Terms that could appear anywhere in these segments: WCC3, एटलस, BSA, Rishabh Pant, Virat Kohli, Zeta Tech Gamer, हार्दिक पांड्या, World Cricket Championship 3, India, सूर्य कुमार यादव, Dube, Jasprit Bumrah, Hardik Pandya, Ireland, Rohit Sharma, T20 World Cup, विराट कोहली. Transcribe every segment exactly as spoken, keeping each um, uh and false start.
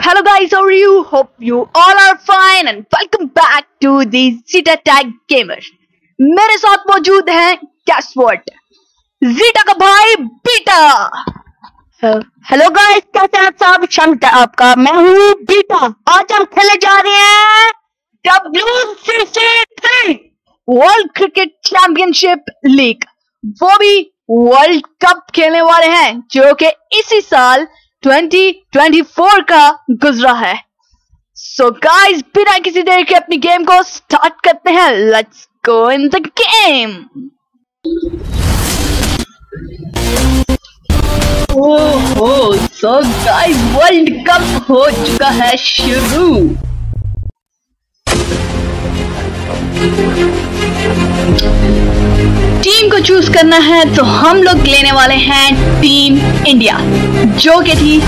hello guys, how are you? Hope you all are fine and welcome back to the Zeta Tech Gamer। मेरे साथ मौजूद हैं guess what? Zeta का भाई beta. Hello guys, कैसे हैं सब? क्षमता आपका, मैं हूँ बीटा। आज हम खेले जा रहे हैं W C C three world cricket championship league, वो भी वर्ल्ड कप खेलने वाले हैं जो कि इसी साल ट्वेंटी ट्वेंटी फोर का गुजरा है। सो गाइस, बिना किसी देर के अपनी गेम को स्टार्ट करते हैं। Let's go in the game. ओहो, सो गाइस वर्ल्ड कप हो चुका है शुरू। टीम को चूज करना है तो हम लोग लेने वाले हैं टीम इंडिया, जो कि थी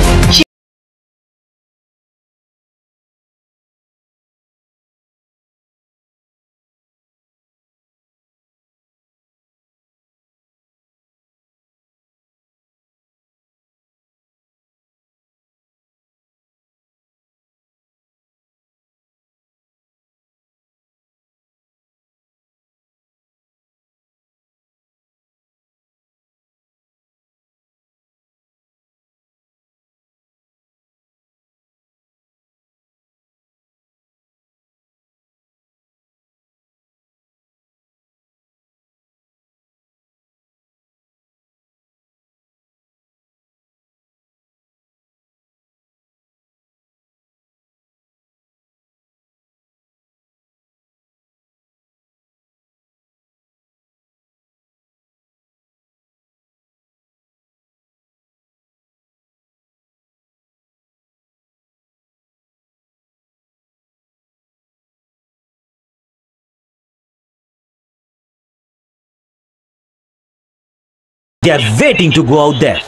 They are waiting to go out there.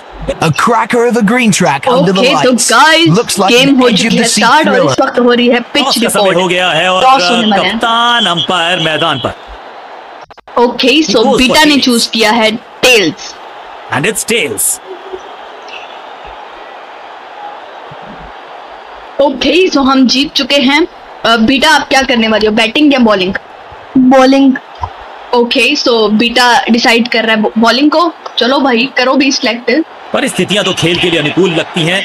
A cracker of a green track okay, under the lights. Okay, so guys, looks like game हो चुकी है, start और इस वक्त हो रही है pitch report हो गया है और कप्तान अंपायर मैदान पर। Okay, so बीटा ने choose किया है tails. And it's tails. Okay, so हम जीत चुके हैं। बीटा, आप क्या करने वाले हो, बैटिंग या बॉलिंग? बॉलिंग। ओके, सो बीटा डिसाइड कर रहा है बॉलिंग को। चलो भाई, करो भी सिलेक्ट। परिस्थितियां तो खेल के लिए अनुकूल लगती हैं।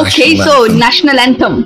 Okay, so national anthem.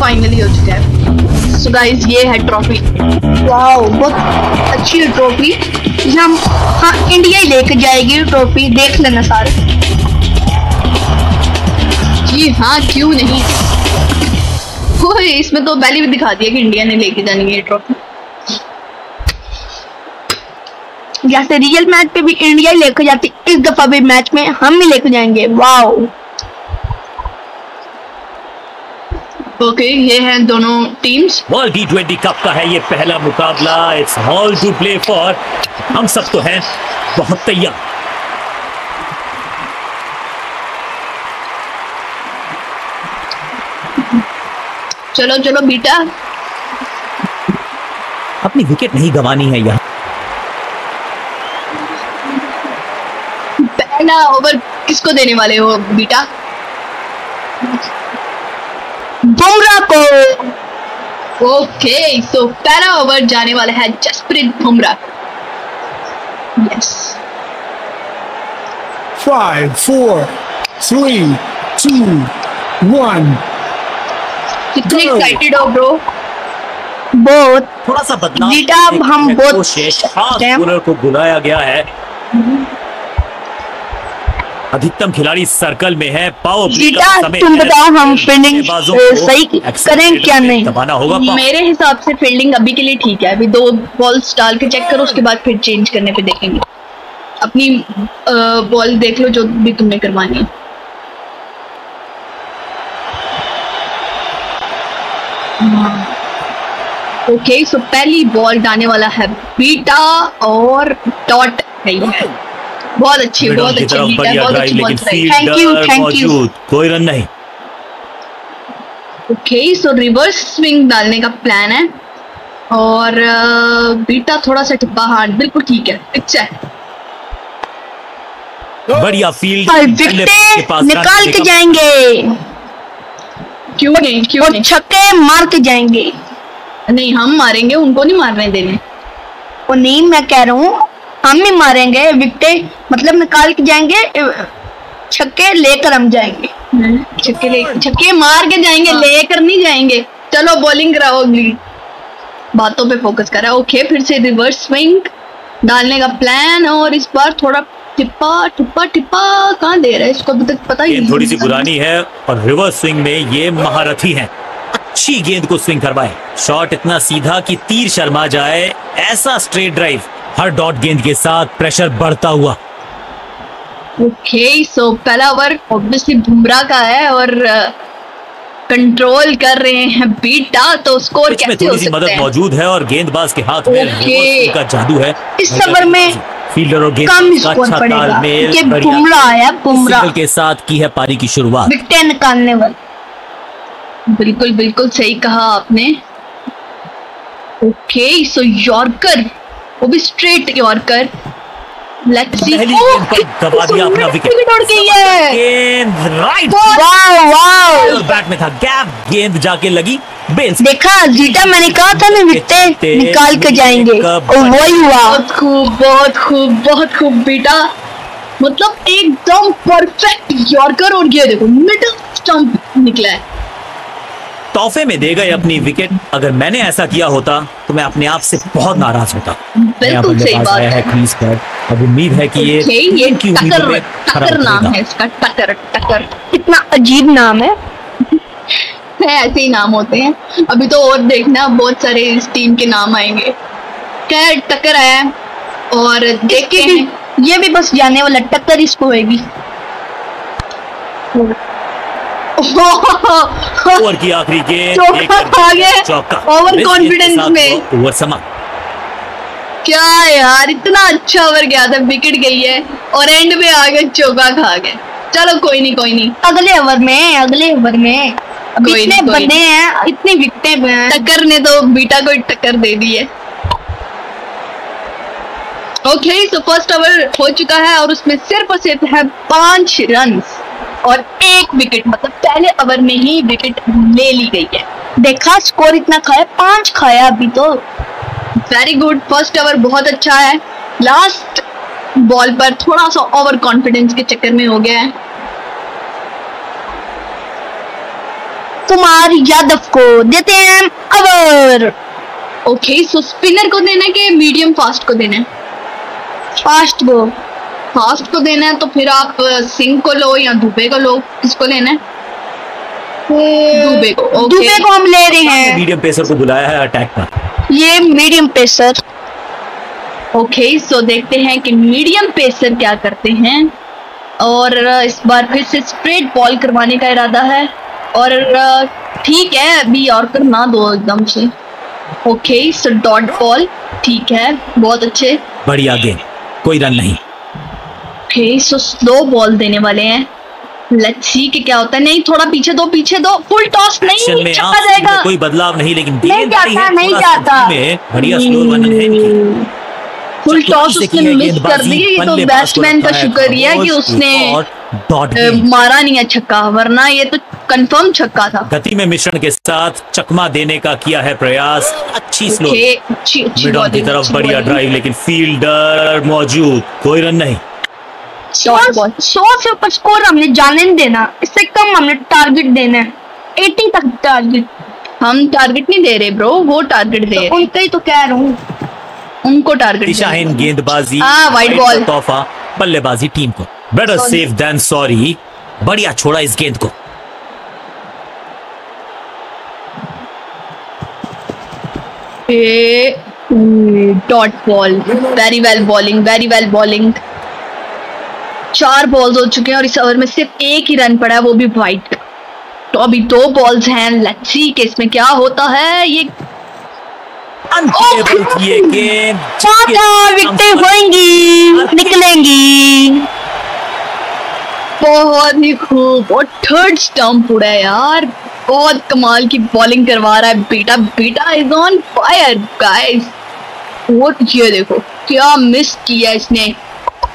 Finally हो चुका है। सो गाइस, ये है ट्रॉफी। वाओ, बहुत अच्छी ट्रॉफी। हम हाँ इंडिया ही लेके जाएगी ट्रॉफी, देख लेना सारे। जी हाँ, क्यों नहीं। ओए, इसमें तो पहले भी दिखा दिया कि इंडिया ने लेके जानी है ट्रॉफी। जैसे रियल मैच पे भी इंडिया ही लेके जाती, इस दफा भी मैच में हम ही लेके जाएंगे। वाओ। ओके okay, ये हैं दोनों teams. World T twenty cup का है ये पहला मुकाबला। It's all to play for. हम सब तो हैं बहुत तैयार। चलो चलो बीटा, अपनी विकेट नहीं गंवानी है। यहाँ पहला ओवर किसको देने वाले हो बीटा? बुमराह को। ओके, सो पहला ओवर जाने वाला है Jasprit Bumrah. Yes. Five, four, three, two, one. कितने एक्साइटेड हो ब्रो? बहुत। थोड़ा सा बदलाव। बीटा, हम बहुत। खास बॉलर को बुलाया गया है। अधिकतम खिलाड़ी सर्कल में है। पावर तुम बताओ हम फील्डिंग सही करें क्या नहीं? दबाना होगा। मेरे हिसाब से फील्डिंग अभी के लिए ठीक है। अभी दो बॉल्स डाल के चेक करो, उसके बाद फिर चेंज करने पे देखेंगे। अपनी बॉल देख लो जो भी तुमने करवानी है। ओके सो पहली बॉल डालने वाला है बीटा और डॉट है। बहुत अच्छी बहुत अच्छी बहुत अच्छी बहुत अच्छी थैंक यू थैंक यू कोई रन नहीं। ओके सो रिवर्स स्विंग डालने का प्लान है और बीटा थोड़ा सा टिप्पा हार्ड बिल्कुल ठीक है। अच्छा है बढ़िया फील्ड के पास निकाल के जाएंगे क्यों नहीं क्यों नहीं छक्के मार के जाएंगे। नहीं हम मारेंगे, उनको नहीं मारने देने। वो नहीं मैं कह रहा हूँ हम ही मारेंगे विकेट, मतलब निकाल के जाएंगे छक्के लेकर हम जाएंगे। छक्के ले छक्के मार के जाएंगे लेकर नहीं जाएंगे। चलो बॉलिंग कराओ अगली, बातों पे फोकस करा। ओके फिर से रिवर्स स्विंग डालने का प्लान और इस बार थोड़ा टिप्पा टिप्पा टिप्पा कहाँ दे रहा है इसको अभी तक पता ही नहीं। थोड़ी सी पुरानी है और रिवर्स स्विंग में ये महारथी है। अच्छी गेंद को स्विंग करवाए, शॉट इतना सीधा कि तीर शर्मा जाए, ऐसा स्ट्रेट ड्राइव। हर डॉट गेंद के साथ प्रेशर बढ़ता हुआ। ओके सो पहला ओवर ऑब्वियसली बुमराह का है और कंट्रोल कर रहे हैं बीटा, तो स्कोर कैसे हो सकता है? मदद मौजूद है और गेंदबाज के हाथ में रिवर्स का जादू है। इस ओवर में फील्डर और गेंदबाज बुमराह है, बुमराह के साथ की है पारी की शुरुआत विकेट निकालने वाले। बिल्कुल बिल्कुल सही कहा आपने। ओके सो यॉर्कर, वो भी स्ट्रेट यॉर्कर। लेट्स सी दबा दिया अपना विकेट उड़ गई है गेंद राइट। वाओ वाओ बैट में था गैप, गेंद जाके लगी बेंच। देखा जीता, मैंने कहा था ना विकेट निकाल के जाएंगे और वही हुआ। बहुत खूब बहुत खूब बहुत खूब बेटा, मतलब एकदम परफेक्ट यॉर्कर। और ये देखो मिडिल स्टंप निकला है। तोहफे में दे गए अपनी विकेट। अगर मैंने ऐसा किया होता तो मैं अपने आप से बहुत नाराज होता। बिल्कुल सही बात है। क्रीज पर अब उम्मीद है कि ये ये टक्कर टक्कर नाम है इसका, टक्कर टक्कर। कितना अजीब नाम है, ऐसे ही नाम होते हैं। अभी तो और देखना बहुत सारे इस टीम के नाम आएंगे। क्या टक्कर आया और देखते हैं, ये भी बस जाने वाला टक्कर इसको होगी। ओवर की आखिरी गेंद चौका। ओवर कॉन्फिडेंस में ओवर समाप्त। क्या यार इतना अच्छा ओवर गया था, विकेट गई है और एंड में आ गए चौका खा गए। चलो कोई नहीं कोई नहीं, अगले ओवर में अगले ओवर में इतने बंदे हैं, इतनी विकेटें हैं। टक्कर ने तो बीटा को टक्कर दे दी है। ओके सो फर्स्ट ओवर हो चुका है और उसमें सिर्फ और सिर्फ है पांच रन और एक विकेट, मतलब पहले ओवर में ही विकेट ले ली गई है। देखा स्कोर इतना खाया, पांच खाया अभी तो। वेरी गुड, फर्स्ट ओवर बहुत अच्छा है। लास्ट बॉल पर थोड़ा सा ओवर कॉन्फिडेंस के चक्कर में हो गया है। कुमार यादव को देते हैं ओवर। ओके सो स्पिनर को देना कि मीडियम फास्ट को देना है? फास्ट को फास्ट को देना है तो फिर आप सिंह को लो या दुबे को लो, किसको लेना है? दुबे को। okay. दुबे को हम ले रहे हैं। मीडियम पेसर को बुलाया है अटैक पर, ये मीडियम पेसर। ओके सो देखते हैं कि मीडियम पेसर क्या करते हैं। और इस बार फिर से स्ट्रेट बॉल करवाने का इरादा है और ठीक है अभी यॉर्कर ना दो एकदम से। ओके सो डॉट बॉल ठीक है, बहुत अच्छे बढ़िया गेंद, कोई रन नहीं। ओके सो स्लो बॉल देने वाले हैं, लेट्स सी कि क्या होता है। नहीं थोड़ा पीछे दो पीछे दो, फुल टॉस नहीं चला जाएगा, कोई बदलाव नहीं लेकिन नहीं जाता नहीं जाता। बढ़िया स्लो रन है, फुल टॉस उसने मिस कर दी तो बैट्समैन का शुक्रिया कि उसने मारा नहीं है छक्का, वरना ये तो कंफर्म छक्का था। गति में मिश्रण के साथ चकमा देने का किया है प्रयास। अच्छी स्लो मिड ऑन की तरफ बढ़िया ड्राइव, लेकिन फील्डर मौजूद, कोई रन नहीं। सौ से ऊपर स्कोर हमने जाने नहीं देना, इससे कम हमने टारगेट देना है। अस्सी तक टारगेट, हम टारगेट नहीं दे रहे ब्रो, वो टारगेट दे रहे। उनका ही तो कह रहा हूँ, उनको टारगेट। शाहीन गेंदबाजी, वाइड बॉल, तोहफा बल्लेबाजी टीम को। Better safe than sorry. बढ़िया छोड़ा इस गेंद को। A dot ball, very well bowling, very well bowling. चार बॉल्स हो चुके हैं और इस ओवर में सिर्फ एक ही रन पड़ा है, वो भी वाइड। तो अभी दो बॉल्स हैं, लेट्स सी कि इसमें क्या होता है। ये अनप्लेबल किए गेंद, चार विकेटें होंगी, निकलेंगी। बहुत ही खूब, और थर्ड स्टंप उड़ा यार। बहुत कमाल की बॉलिंग करवा रहा है बेटा। बेटा इज ऑन फायर गाइस। वो ये देखो क्या मिस किया इसने।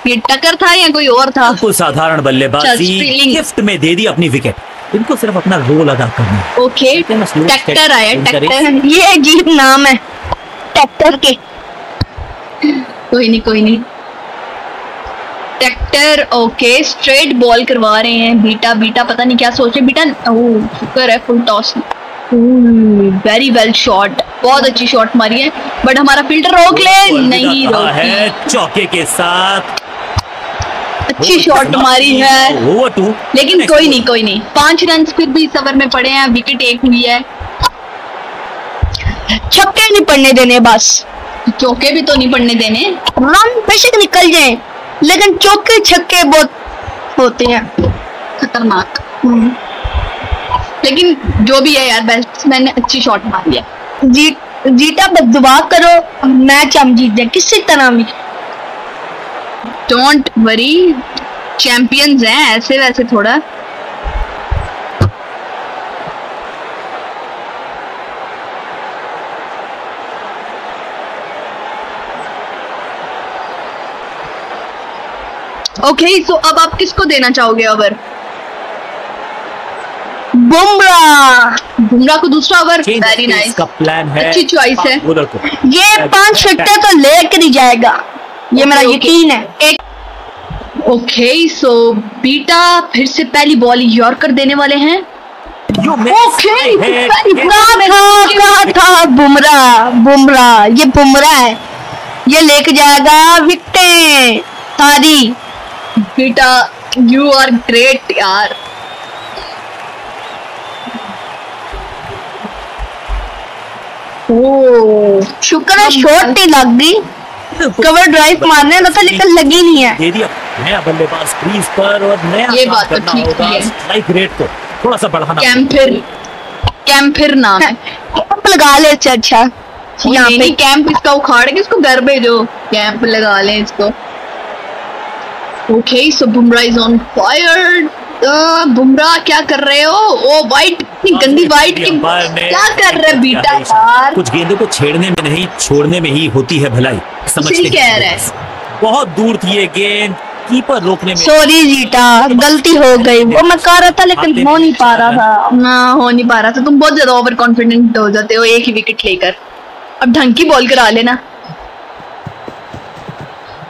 ये टक्कर था या कोई और था? बिल्कुल साधारण बल्लेबाजी, गिफ्ट में दे दी अपनी विकेट। इनको सिर्फ अपना रोल अदा करना। ओके टक्कर आया, टक्कर। ये अजीब नाम है टक्कर के। कोई नहीं कोई नहीं, टक्कर। ओके स्ट्रेट बॉल करवा रहे हैं। बीटा बीटा पता नहीं क्या सोचे बीटा। ओह शुक्र है full toss. Very well shot, बहुत अच्छी शॉट मारी है, बट हमारा फील्डर रोक ले नहीं रोका। चौके के साथ अच्छी शॉट मारी है, लेकिन कोई नहीं कोई नहीं। पांच रन फिर भी इस ओवर में पड़े हैं, विकेट एक हुई है। छक्के नहीं पड़ने देने बस, चौके भी तो नहीं पड़ने देने। रन बेशक निकल जाए, लेकिन चौके छक्के बहुत होते हैं खतरनाक। लेकिन जो भी है यार, बैट्समैन ने अच्छी शॉट मारी है। जी, जीता बस दुआ करो मैच हम जीत जाए किसी तरह भी। डोंट वरी, चैंपियंस हैं ऐसे वैसे थोड़ा। ओके okay, सो so अब आप किसको देना चाहोगे ओवर? बुमराह, बुमराह को दूसरा ओवर। वेरी नाइस का प्लान है, अच्छी चॉइस है। ये पांच विकेट तो लेकर ही जाएगा, ये मेरा यकीन है। एक ओके सो बीटा फिर से पहली बॉल यॉर्कर देने वाले हैं। ओके कहा था बुमराह, बुमराह ये बुमराह है, ये लेके जाएगा विकेट सारी। बीटा यू आर ग्रेट यार। ओ शुक्र है शॉट नहीं लग गई, कवर ड्राइव मारने था लेकिन लगी नहीं है। नया बल्लेबाज क्रीज पर और नया, ये बात तो ठीक है। स्ट्राइक रेट को थोड़ा सा बढ़ाना। कैंपिर, कैंपिर नाम है, कैंप लगा ले। अच्छा अच्छा यहाँ पे कैंप इसका उखाड़ के इसको घर भेजो, कैंप लगा ले इसको। Okay so Bumrah is on fire. Bumrah क्या कर रहे हो? ओ वाइट, इतनी गंदी वाइट की क्या कर रहे बीटा यार। कुछ गेंदों को छेड़ने में नहीं, छोड़ने में ही होती है भलाई, समझते कह रहे। बहुत दूर थी ये गेंद, कीपर रोकने में। सॉरी जीटा गलती हो गई, वो मैं कर रहा था लेकिन हो नहीं पा रहा था ना, हो नहीं पा रहा था। तुम बहुत ज्यादा ओवर कॉन्फिडेंट हो जाते हो एक ही विकेट लेकर। अब ढंग की बॉल करा लेना।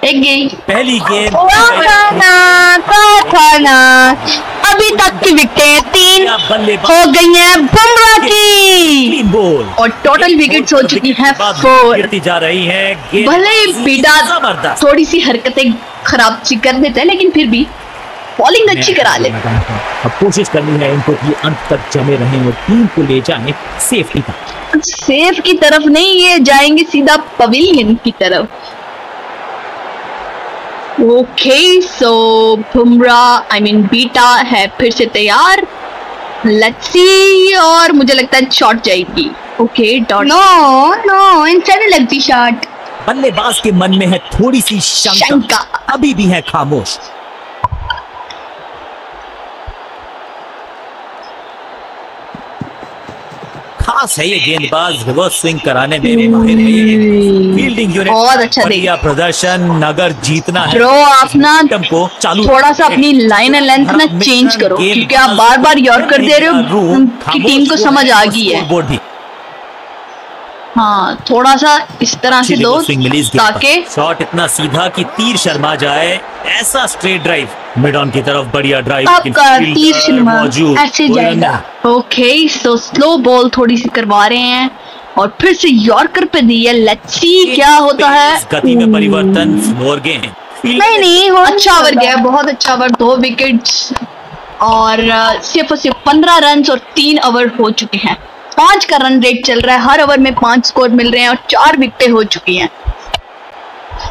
एक गेंद, पहली गेंद अभी तक की विकेटें तीन हो गई हैं बुमराह की, और टोटल विकेट हो चुकी हैं फोर। जा रही है भले बीटा थोड़ी सी हरकतें खराब सी कर देते हैं, लेकिन फिर भी बॉलिंग अच्छी करा ले। अब कोशिश करनी है इनको कि अंत तक जमे रहें और टीम को ले जाएं सेफ्टी तक। सेफ की तरफ नहीं, ये जाएंगे सीधा पवेलियन की तरफ। Okay so Bumrah I mean बीटा है फिर से तैयार। लेट्स सी, और मुझे लगता है शॉट जाएगी। ओके डॉट, नो नो इनसे नहीं लगती शॉट। बल्लेबाज के मन में है थोड़ी सी शंका, अभी भी है खामोश। खास है ये गेंदबाज रिवर्स स्विंग कराने में माहिर है। फील्डिंग यूनिट बहुत अच्छा दिया प्रदर्शन। नगर जीतना है ब्रो, आप ना चालू थोड़ा सा अपनी लाइन एंड लेंथ ना चेंज करो, क्योंकि आप बार बार यॉर्क कर दे रहे हो कि टीम को समझ आ गई है। हाँ थोड़ा सा इस तरह से दो ताकि शॉट इतना सीधा कि तीर शर्मा जाए। ऐसा स्ट्रेट ड्राइव मिड ऑन की तरफ, बढ़िया ड्राइव आपका तीर शर्मा ऐसे जाएगा। ओके सो स्लो बॉल थोड़ी सी करवा रहे हैं और फिर से यॉर्कर पे दी है। लेट्स सी क्या होता है। गति में परिवर्तन, फ्लोर गेंद नहीं नहीं अच्छा ओवर गया, बहुत अच्छा ओवर, दो विकेट और सिर्फ सिर्फ पंद्रह रन और तीन ओवर हो चुके हैं। पांच का रन रेट चल रहा है, हर ओवर में पांच स्कोर मिल रहे हैं और चार विकेटें हो चुकी हैं।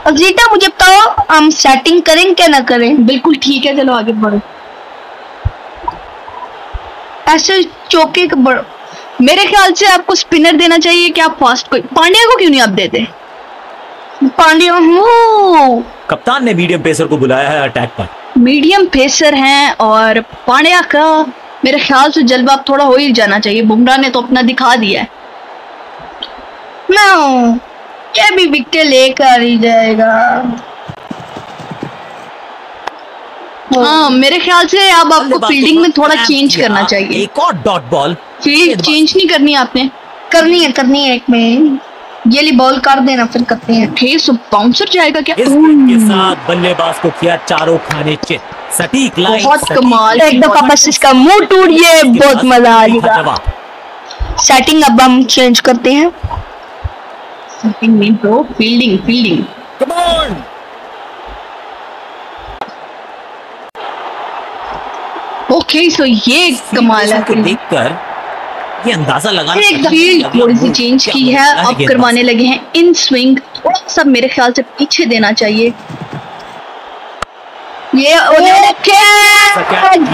अब जीता मुझे बताओ हम सेटिंग करें क्या ना करें? बिल्कुल ठीक है, चलो आगे बढ़ो। ऐसे चौके बढ़ो, मेरे ख्याल से आपको स्पिनर देना चाहिए। क्या फास्ट कोई पांड्या को क्यों नहीं आप देते? पांड्या हो, कप्तान ने मीडियम पेसर को बुलाया है अटैक पर, मीडियम पेसर हैं और पांड्या का मेरे ख्याल से जलवा थोड़ा हो ही जाना चाहिए। बुमराह ने तो अपना दिखा दिया है, ये भी विकेट लेकर ही जाएगा। हाँ मेरे ख्याल से अब आपको फील्डिंग में थोड़ा चेंज करना चाहिए, एक और डॉट बॉल। फील्ड चेंज नहीं करनी आपने, करनी है करनी है। एक में ये ली बॉल कर देना, फिर करते हैं ठेस, बाउंसर जाएगा क्या? इसके साथ बल्लेबाज को किया चारों खाने चेक, सटीक लाइन, बहुत कमाल। एकदम कपासिस का मुंह टूटिए, बहुत मजा आएगा। सेटिंग अब हम चेंज करते हैं, सेटिंग में bro fielding fielding come on. Okay so ये कमाल है, देखकर ये अंदाजा लगा थोड़ी सी चेंज की है। अब करवाने लगे हैं इन स्विंग, थोड़ा सा मेरे ख्याल से पीछे देना चाहिए। ये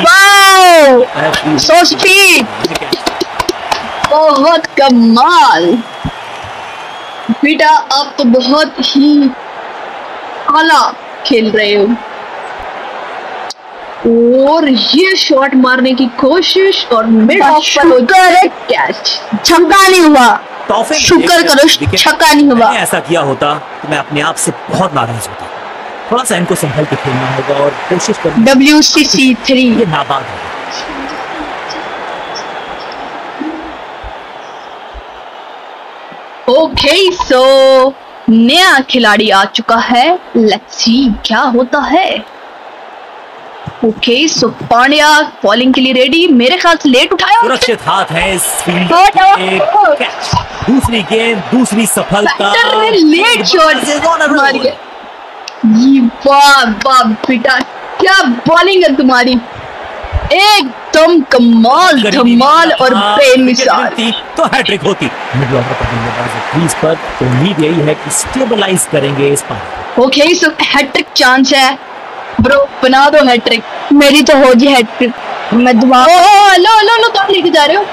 वाओ सो स्पीड, बहुत कमाल बेटा, आप तो बहुत ही आला खेल रहे हो। और ये शॉट मारने की कोशिश और मिड ऑफ पर कैच, छक्का नहीं हुआ, शुक्र करो छक्का नहीं हुआ। ऐसा किया होता तो मैं अपने आप से बहुत नाराज होता। थोड़ा सा इनको संभल के खेलना होगा और कोशिश करनी। डब्ल्यू सी सी थ्री ये नाबाद है। ओके सो नया खिलाड़ी आ चुका है, लेट्स सी क्या होता है। Okay okay, so so Pandya bowling के लिए रेडी, मेरे ख्याल से लेट उठाया, सुरक्षित हाथ है इस फील्ड के कैच। दूसरी गेंद दूसरी सफलता, लेट शॉट मार गया। ये वाह वाह बेटा क्या बॉलिंग है तुम्हारी, एकदम कमाल धमाल और बेमिसाल। तो हैट्रिक होती। मिडिल ऑफ क्रीज पर उम्मीद यही है कि स्टेबलाइज करेंगे इस पर। ओके सो हैट्रिक चांस है ब्रो, बना दो हैट्रिक, मेरी तो हो जी हैट्रिक। मैं ओ लो लो लो कौन लेके जा रहे हो?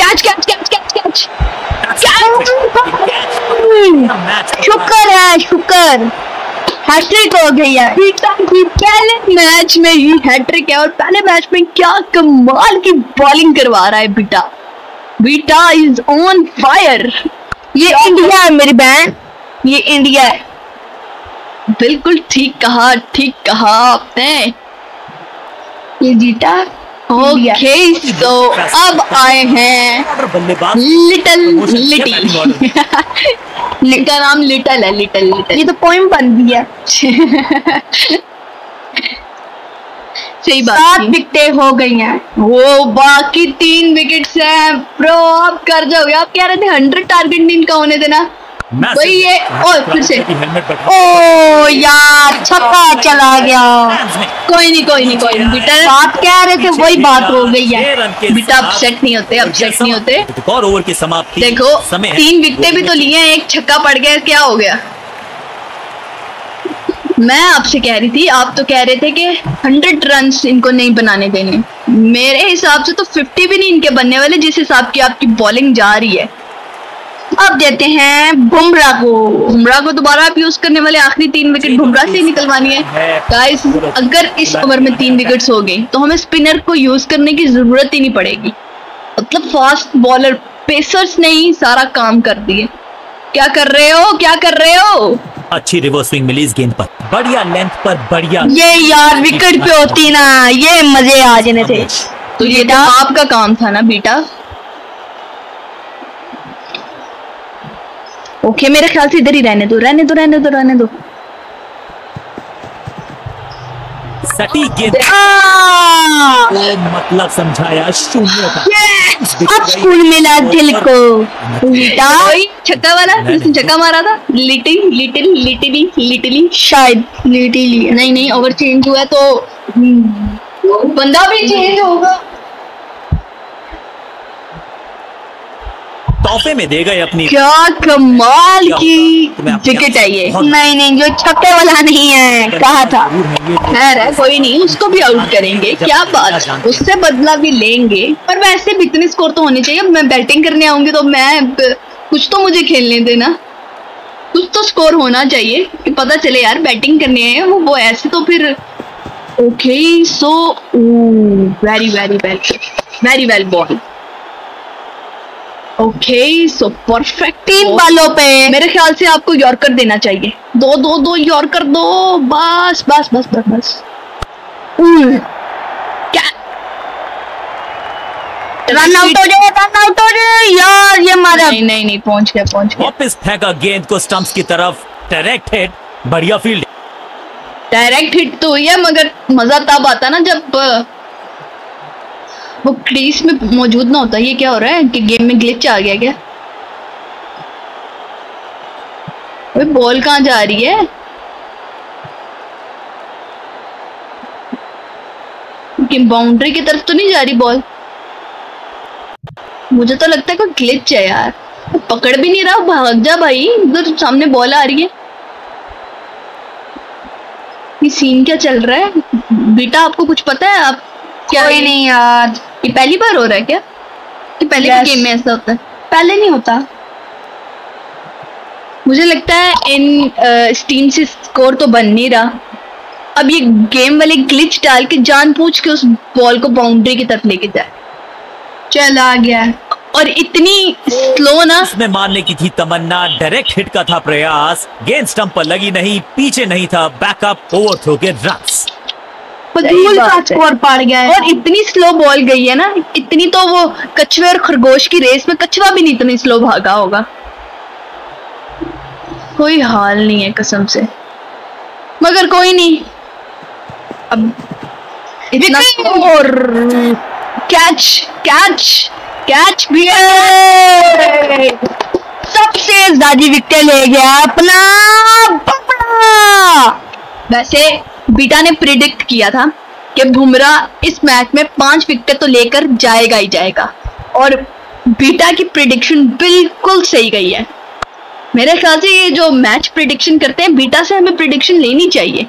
Catch catch catch catch catch catch, शुक्र है शुक्र, हैट्रिक हो गई है। पहले मैच में ही हैट्रिक है और पहले मैच में क्या कमाल की बॉलिंग करवा रहा है बेटा, बेटा इज ऑन फायर। ये इंडिया है मेरी बहन, ये इंडिया है। बिल्कुल ठीक कहा, ठीक कहा आपने, ये जीता। ओके सो अब आए हैं लिटिल लिटी, इनका नाम लिटिल है, लिटिल लिटिल, ये तो पोइम बन गया। सही बात, सात विकेटें हो गई हैं, वो बाकी तीन विकेट्स हैं। ब्रो आप कर जाओगे, आप कह रहे थे हंड्रेड टारगेट नहीं इनका होने देना भाई ये। और फिर से ओ यार छक्का चला गया, कोई नहीं कोई नहीं कोई नहीं बेटा, बात कह रहे थे वही बात हो गई है बेटा, अपसेट नहीं होते अपसेट नहीं होते। और ओवर की समाप्ति, देखो तीन विकेटें भी तो लिए, एक छक्का पड़ गया, क्या हो गया? मैं आपसे कह रही थी, आप तो कह रहे थे कि हंड्रेड रन इनको नहीं बनाने देने, मेरे हिसाब से तो फिफ्टी भी नहीं इनके बनने वाले, जिस हिसाब की आपकी बॉलिंग जा रही है। अब देते हैं बुमराह को, बुमराह को दोबारा आप यूज करने वाले, आखिरी तीन विकेट बुमराह से निकलवानी है गाइस। अगर इस ओवर में तीन विकेट्स हो गई तो हमें स्पिनर को यूज करने की जरूरत ही नहीं पड़ेगी, मतलब फास्ट बॉलर पेसर्स ने ही सारा काम कर दिए। क्या कर रहे हो क्या कर रहे हो? अच्छी रिवर्स स्विंग मिली इस गेंद पर, बढ़िया लेंथ पर, बढ़िया। ये यार विकेट पे होती ना, ये मजे आ जाने थे। तो ये तो आपका काम था ना बेटा। ओके okay, मेरे ख्याल से इधर ही रहने दो रहने दो रहने दो रहने दो सटीक गेंद, मतलब समझाया शून्य था। अब स्कूल मिला दिल को, छक्का वाला छक्का मारा था। लिटिल लिटिल लिटिली लिटिली शायद लिटिली नहीं नहीं ओवर चेंज हुआ तो बंदा भी चेंज होगा। तोहफे में दे गए अपनी, क्या कमाल की विकेट है ये। नहीं नहीं जो छक्के वाला नहीं है, कहा था है, कोई नहीं उसको भी आउट करेंगे, क्या बात, उससे बदला भी लेंगे। पर वैसे भी इतने स्कोर तो होने चाहिए। मैं बैटिंग करने आऊंगी तो मैं कुछ तो मुझे खेलने देना, कुछ तो स्कोर होना चाहिए कि पता चले यार बैटिंग करने आए वो वो ऐसे तो फिर। Okay so very very well very well ball. Okay so perfect. तीन बालों पे मेरे ख्याल से आपको यॉर्कर देना चाहिए, दो दो दो यॉर्कर दो, बस बस बस बस बस। क्या रन आउट हो जाए, रन आउट हो जाए यार, ये मारा। नहीं नहीं नहीं पहुंच गया पहुंच गया। वापस फेंका गेंद को स्टंप्स की तरफ, डायरेक्ट हिट, बढ़िया फील्ड। डायरेक्ट हिट तो हुई है मगर मजा तब आता ना जब वो क्रीज में मौजूद ना होता। ये क्या हो रहा है कि गेम में ग्लिच आ गया क्या? वे बॉल कहाँ जा रही है? कि बाउंड्री की तरफ तो नहीं जा रही बॉल? मुझे तो लगता है कोई ग्लिच है यार, तो पकड़ भी नहीं रहा। भाग जा भाई, इधर सामने बॉल आ रही है। ये सीन क्या चल रहा है बेटा, आपको कुछ पता है? आप क्या कोई नहीं यार, ये पहली बार हो रहा है क्या? ये पहले yes. गेम में ऐसा होता है, पहले नहीं होता। मुझे लगता है इन टीम से स्कोर तो बन नहीं रहा। अब ये गेम वाले ग्लिच डाल के जानबूझ के उस बॉल को बाउंड्री की तरफ लेके जाए, चला गया। और इतनी स्लो ना, उसमें मारने की थी तमन्ना, डायरेक्ट हिट का था प्रयास, गेंद स्टंप पर लगी नहीं, पीछे नहीं था, बैकअप ओवर थ्रो के रन्स। का स्कोर पार गया है। और इतनी स्लो बॉल गई है ना, इतनी तो वो कछुए और खरगोश की रेस में कछुआ भी नहीं इतनी स्लो भागा होगा। कोई हाल नहीं है कसम से, मगर कोई नहीं। अब इतना और कैच कैच कैच भी है। सबसे ज्यादा विकेट ले गया अपना बबड़ा। वैसे बीटा ने प्रिडिक्ट किया था कि बुमराह इस मैच में पांच विकेट तो लेकर जाएगा ही जाएगा, और बीटा की प्रिडिक्शन बिल्कुल सही गई है। मेरे ख्याल से ये जो मैच प्रिडिक्शन करते हैं, बीटा से हमें प्रिडिक्शन लेनी चाहिए।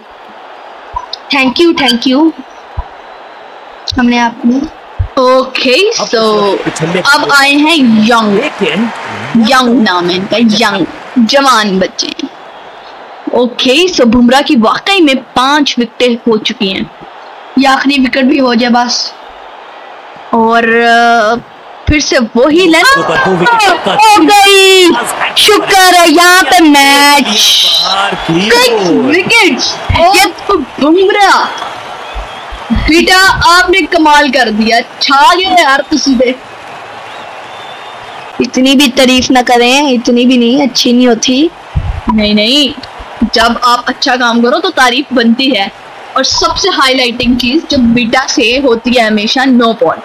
थैंक यू थैंक यू हमने आपने। ओके सो अब आए हैं यंग, यंग नाम है इनका, यंग जवान बच्चे। Okay okay, so so Bumrah की वाकई में पांच विकेट हो चुकी हैं। ये आखिरी विकेट भी हो जाए बस, और फिर से वही लेंथ हो गई। शुक्र है यहाँ पे मैच सिक्स विकेट्स। ये तो बुमराह बेटा आपने कमाल कर दिया, छा गए यार तुसी पे। इतनी भी तारीफ ना करें, इतनी भी नहीं, अच्छी नहीं होती। नहीं नहीं जब आप अच्छा काम करो तो तारीफ बनती है। और सबसे हाईलाइटिंग चीज जब बीटा से होती है हमेशा नो बॉल,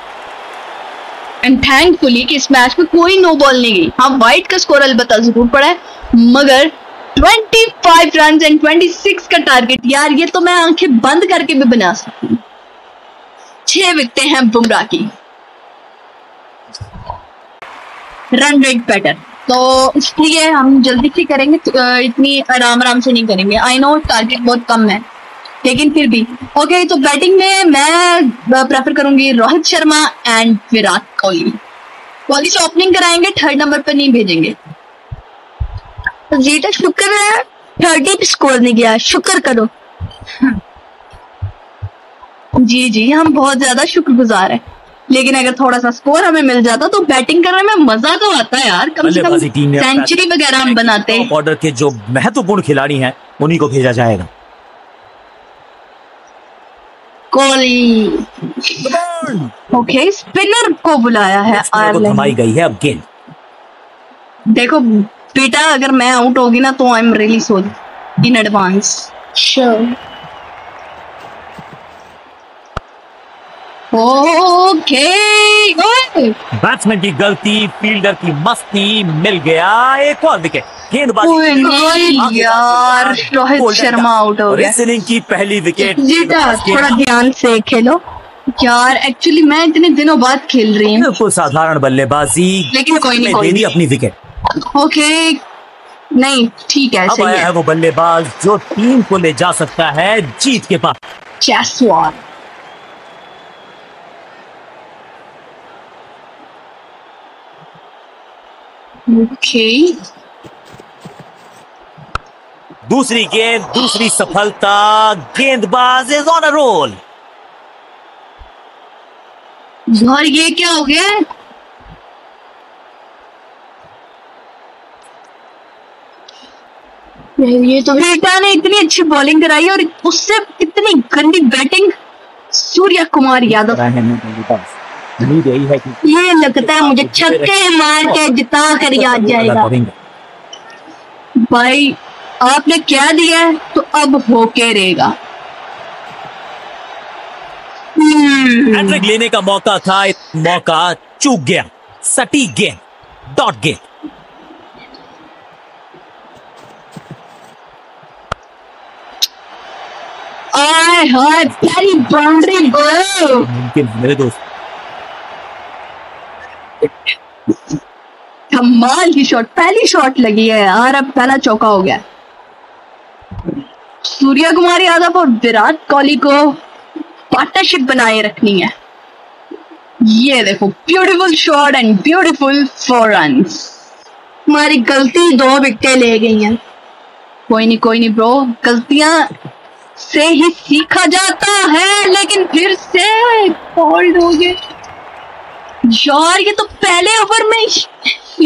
एंड थैंकफुली कि इस मैच में कोई नो बॉल नहीं गई। हाँ वाइट का स्कोर अलबत्ता जरूर पड़ा है, मगर पच्चीस रन एंड छब्बीस का टारगेट यार, ये तो मैं आंखें बंद करके भी बना सकती हूँ। छह विकेटें हैं बुमराह की। रन रेट पैटर्न तो इसलिए हम जल्दी से करेंगे, इतनी आराम आराम से नहीं करेंगे। आई नो टारगेट बहुत कम है, लेकिन फिर भी ओके okay, तो बैटिंग में मैं प्रेफर करूंगी रोहित शर्मा एंड विराट कोहली। कोहली से ओपनिंग कराएंगे, थर्ड नंबर पर नहीं भेजेंगे। जेटा शुक्र है थर्टी पे स्कोर नहीं गया, शुक्र करो। जी जी हम बहुत ज्यादा शुक्रगुजार हैं, लेकिन अगर थोड़ा सा स्कोर हमें मिल जाता तो बैटिंग करने में मजा तो आता है यार। कम से कम सेंचुरी वगैरह हम बनाते। ऑर्डर के जो महत्वपूर्ण खिलाड़ी हैं उन्हीं को भेजा जाएगा। कोहली ओके स्पिनर को बुलाया है, आयरलैंड गई है अब गेंद। देखो बेटा अगर मैं आउट होगी ना तो I am really sorry in advance. Okay. Batsman की गलती, फील्डर की मस्ती, मिल गया एक और विकेट। गेंदबाजी यार, रोहित शर्मा आउट हो गया। इनिंग की पहली विकेट। जीता, थोड़ा ध्यान से खेलो यार, एक्चुअली मैं इतने दिनों बाद खेल रही हूँ। बिल्कुल साधारण बल्लेबाजी, लेकिन कोई नहीं, कोई नहीं अपनी विकेट। ओके, नहीं ठीक है, सही है। वो बल्लेबाज जो टीम को ले जा सकता है जीत के पास। जायसवाल ओके। दूसरी गेंद, दूसरी सफलता, गेंदबाज इज ऑन अ रोल। यार ये क्या हो गया? ये तो विराट ने इतनी अच्छी बॉलिंग कराई और उससे इतनी गंदी बैटिंग सूर्य कुमार यादव। ये लगता है मुझे छक्के मार के जिता कर याद जाएगा। भाई आपने क्या दिया है तो अब होके रहेगा। हैट्रिक लेने का मौका था, मौका चूक गया। सटी गेंद, डॉट गेंद। आय हाय, प्यारी बाउंड्री गोल। मेरे दोस्त कमाल की शॉट, पहली शॉट लगी है यार। अब पहला चौका हो गया। सूर्य कुमार यादव और विराट कोहली को पार्टनरशिप बनाए रखनी है। ये देखो, beautiful shot and beautiful four run. हमारी गलती दो विकेटें ले गई हैं। कोई नहीं कोई नहीं ब्रो, गलतियां से ही सीखा जाता है। लेकिन फिर से फोल्ड हो गए यार। ये तो पहले ओवर में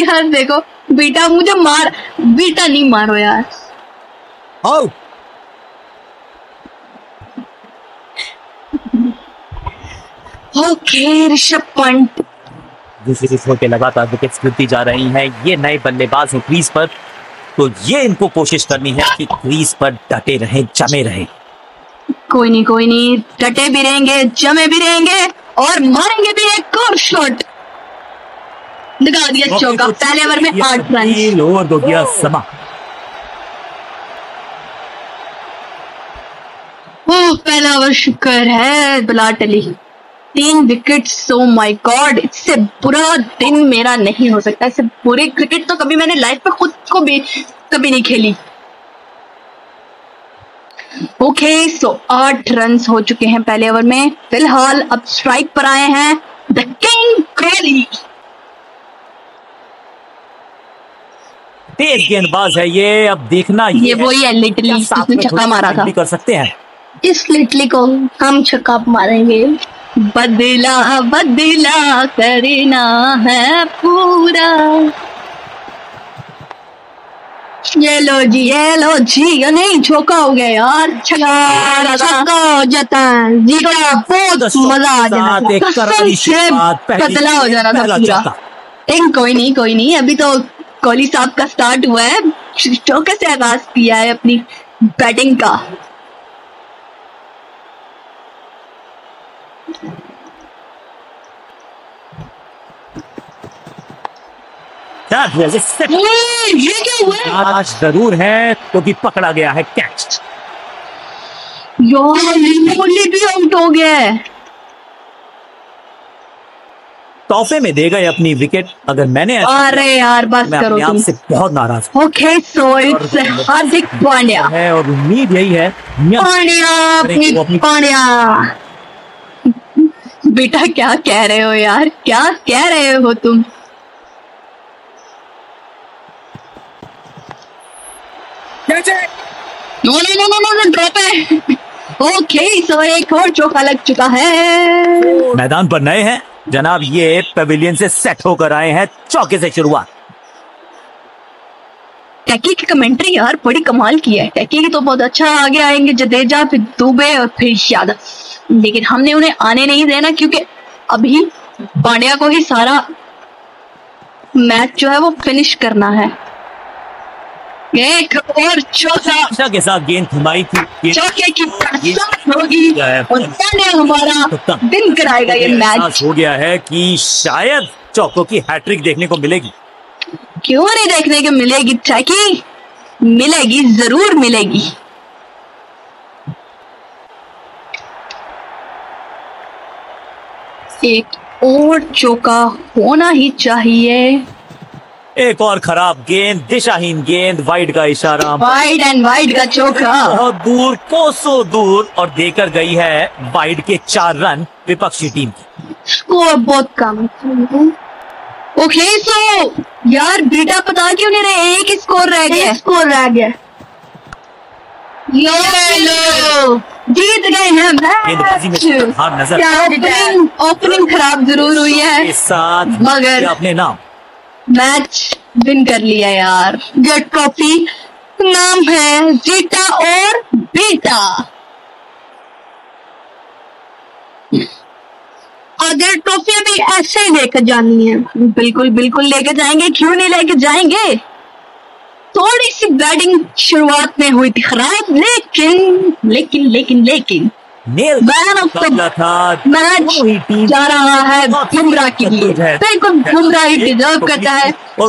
यार देखो, बेटा मुझे मार, बेटा नहीं मारो यार। oh. ओके, ऋषभ पंत दूसरे छोर पे लगातार विकेट्स गिरती जा रही हैं। ये नए बल्लेबाज हैं क्रीज पर, तो ये इनको कोशिश करनी है कि क्रीज पर डटे रहें, जमे रहें। कोई नहीं कोई नहीं, डटे भी रहेंगे, जमे भी रहेंगे और मारेंगे भी एक और शॉट। लगा दिया चौका, पहले ओवर में आठ रन और दो गया समा। ओह, पहला ओवर शुक्र है ब्लाट अली। तीन विकेट, सो माय गॉड, इससे बुरा दिन मेरा नहीं हो सकता। इससे बुरे क्रिकेट तो कभी मैंने लाइफ में खुद को भी कभी नहीं खेली। ओके, सो आठ रन हो चुके हैं पहले ओवर में। फिलहाल अब स्ट्राइक पर आए हैं द किंग कोहली। तेज गेंदबाज है ये। अब देखना ये, ये वही है लिटली, छक्का मारा था। कर सकते हैं इस लिटली को हम छक्का मारेंगे। बदला बदला करना है पूरा। ये लो जी, ये लो जी, ये नहीं चौका हो गया यार। हो जाता है जी, बहुत मजा आ जाना। बदला हो जाना था पूरा। एक कोई नहीं कोई नहीं, अभी तो कोहली साहब का स्टार्ट हुआ है। चौके से आगाज किया है अपनी बैटिंग का। ये क्या हुआ? आज जरूर है क्योंकि तो पकड़ा गया है कैच। यार कोहली भी आउट हो गया। तोहफे में देगा अपनी विकेट अगर मैंने। अरे यार बस करो, मैं आपसे बहुत नाराज हूँ। Okay, so it's हार्दिक पांड्या है और उम्मीद यही है पांड्या पांड्या। बेटा क्या कह रहे हो यार, क्या कह रहे हो तुम? No no no no no, drop है। ओके, सो एक और चौका लग चुका है। मैदान पर नए हैं जनाब, ये पवेलियन से सेट होकर आए हैं। चौके से शुरुआत। टैकी की कमेंट्री यार बड़ी कमाल की है। टैकी की तो बहुत अच्छा, आगे आएंगे जडेजा, फिर दुबे और फिर यादव। लेकिन हमने उन्हें आने नहीं देना क्योंकि अभी पांड्या को ही सारा मैच जो है वो फिनिश करना है। एक और चौका के साथ गेंद थमाई थी, चौके की बरसात होगी और पहले हमारा दिन कराएगा ये मैच। हो गया है कि शायद चौकों की हैट्रिक देखने को मिलेगी। क्यों नहीं देखने को मिलेगी टैकी, मिलेगी जरूर मिलेगी। एक और चौका होना ही चाहिए। एक और खराब गेंद, दिशाहीन गेंद, वाइड का इशारा, वाइड एंड वाइड का चौका, बहुत दूर, कोसों दूर, और देकर गई है वाइड के चार रन विपक्षी टीम की। स्कोर बहुत कम है। ओके सो यार बेटा पता क्यों नहीं रहे, एक स्कोर रह गया, स्कोर रह गया। लो जीत गए हैं मैच। नजर ओपनिंग खराब जरूर हुई है साथ, मगर अपने नाम मैच विन कर लिया यार। गेट कॉपी नाम है जीता और बेटा। अगर ट्रॉफियां भी ऐसे ही लेकर जानी है, बिल्कुल बिल्कुल लेकर जाएंगे, क्यों नहीं लेकर जाएंगे। थोड़ी सी बैटिंग शुरुआत में हुई थी खराब, लेकिन लेकिन लेकिन लेकिन मैन ऑफ द मैच जा रहा है बुमराह के लिए। बिल्कुल बुमराह ही डिजर्व करता है।